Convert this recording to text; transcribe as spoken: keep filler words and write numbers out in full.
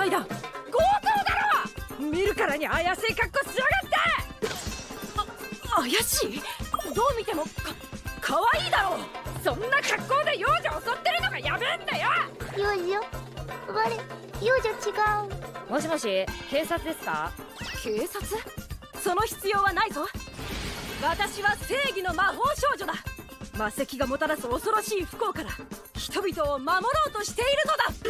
騒いだ。強盗だろ、見るからに怪しい格好しやがって。あ、怪しい？どう見てもか可愛いだろ。そんな格好で幼女襲ってるのがやべえんだよ。幼女？我、幼女違う。もしもし、警察ですか？警察？その必要はないぞ。私は正義の魔法少女だ。魔石がもたらす恐ろしい不幸から人々を守ろうとしているのだ。